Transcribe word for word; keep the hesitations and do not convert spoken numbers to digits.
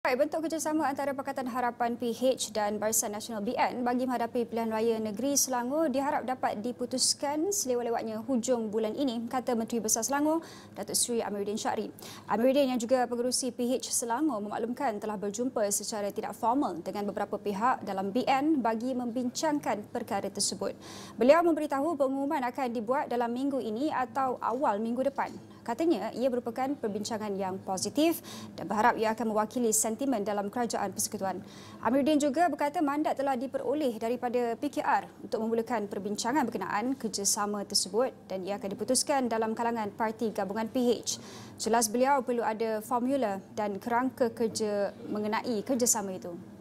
Bentuk kerjasama antara Pakatan Harapan P H dan Barisan Nasional B N bagi menghadapi pilihan raya negeri Selangor diharap dapat diputuskan selewat-lewatnya hujung bulan ini, kata Menteri Besar Selangor, Datuk Seri Amirudin Shari. Amirudin yang juga pengerusi P H Selangor memaklumkan telah berjumpa secara tidak formal dengan beberapa pihak dalam B N bagi membincangkan perkara tersebut. Beliau memberitahu pengumuman akan dibuat dalam minggu ini atau awal minggu depan. Katanya ia merupakan perbincangan yang positif dan berharap ia akan mewakili sentimen dalam kerajaan persekutuan. Amirudin juga berkata mandat telah diperoleh daripada P K R untuk memulakan perbincangan berkenaan kerjasama tersebut dan ia akan diputuskan dalam kalangan parti gabungan P H. Jelas beliau perlu ada formula dan kerangka kerja mengenai kerjasama itu.